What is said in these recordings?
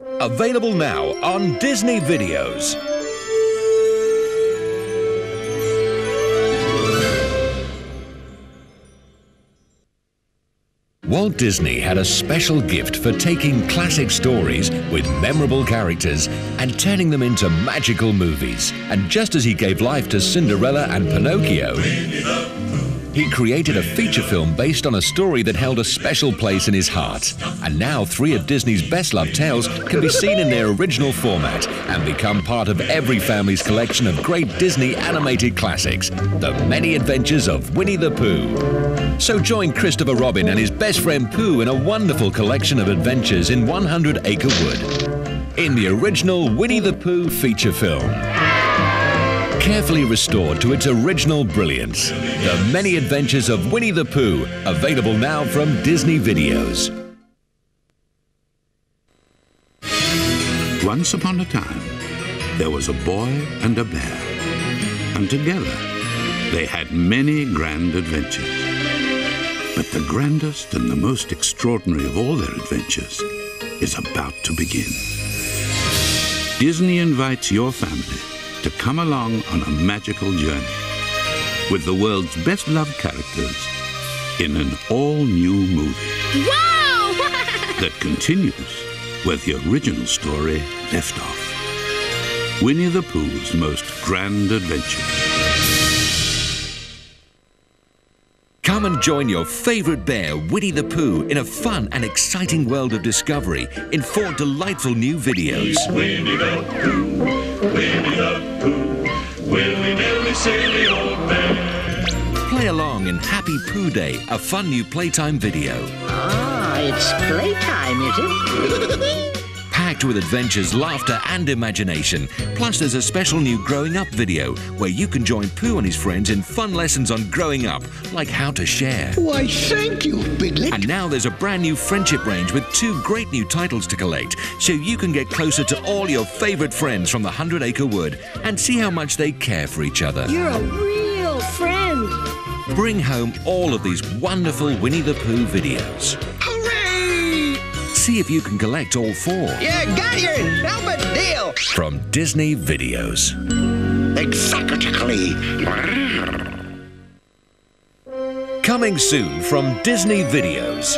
Available now on Disney Videos. Walt Disney had a special gift for taking classic stories with memorable characters and turning them into magical movies. And just as he gave life to Cinderella and Pinocchio, he created a feature film based on a story that held a special place in his heart. And now three of Disney's best-loved tales can be seen in their original format and become part of every family's collection of great Disney animated classics, The Many Adventures of Winnie the Pooh. So join Christopher Robin and his best friend Pooh in a wonderful collection of adventures in 100 Acre Wood, in the original Winnie the Pooh feature film. Carefully restored to its original brilliance, The Many Adventures of Winnie the Pooh, available now from Disney Videos. Once upon a time, there was a boy and a bear, and together they had many grand adventures. But the grandest and the most extraordinary of all their adventures is about to begin. Disney invites your family to come along on a magical journey with the world's best-loved characters in an all-new movie. Wow! That continues where the original story left off. Winnie the Pooh's Most Grand Adventure. Come and join your favourite bear, Winnie the Pooh, in a fun and exciting world of discovery in four delightful new videos. Winnie the Pooh, Winnie the Pooh, willy-nilly silly old bear. Play along in Happy Pooh Day, a fun new playtime video. Ah, it's playtime, is it? Packed with adventures, laughter and imagination. Plus there's a special new Growing Up video where you can join Pooh and his friends in fun lessons on growing up, like how to share. Why, thank you, Piglet. And now there's a brand new friendship range with two great new titles to collect, so you can get closer to all your favourite friends from the 100 Acre Wood and see how much they care for each other. You're a real friend. Bring home all of these wonderful Winnie the Pooh videos. See if you can collect all four. Yeah, got your helmet deal! From Disney Videos. Exactly. Coming soon from Disney Videos.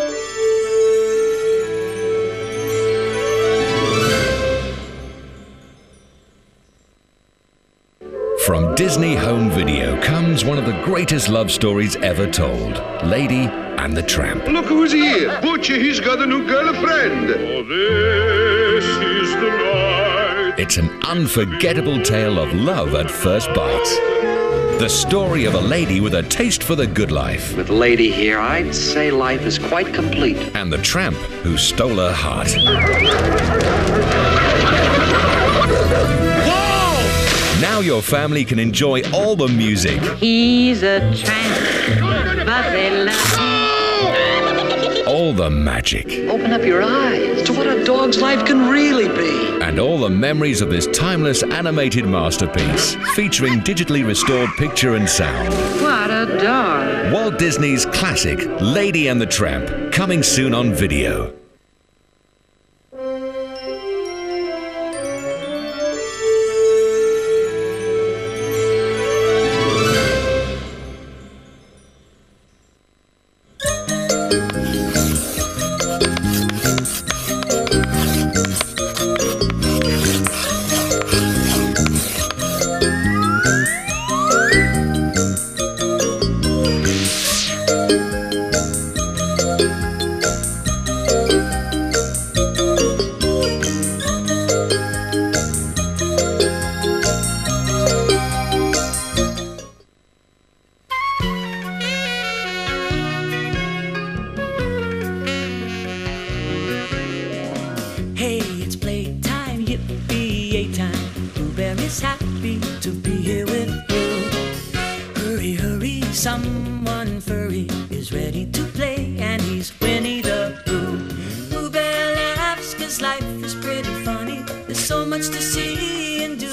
From Disney Home Video comes one of the greatest love stories ever told, Lady and the Tramp. Look who's here! Butch, he's got a new girlfriend! Oh, this is the night. It's an unforgettable tale of love at first bite. The story of a lady with a taste for the good life. With Lady here, I'd say life is quite complete. And the tramp who stole her heart. Now your family can enjoy all the music. He's a tramp, but they love all the magic. Open up your eyes to what a dog's life can really be. And all the memories of this timeless animated masterpiece, featuring digitally restored picture and sound. What a dog. Walt Disney's classic, Lady and the Tramp, coming soon on video. Someone furry is ready to play, and he's Winnie the Pooh. Pooh Bear laughs cause life is pretty funny. There's so much to see and do.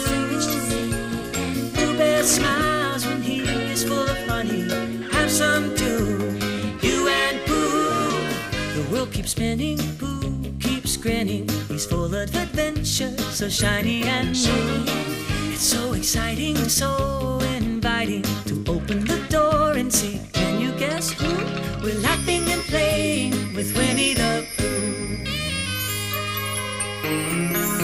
Pooh Bear smiles when he is full of honey. Have some too, you and Pooh. The world keeps spinning, Pooh keeps keeps grinning. He's full of adventure, so shiny and new. It's so exciting, so inviting to open the door and see. Can you guess who? We're laughing and playing with Winnie the Pooh.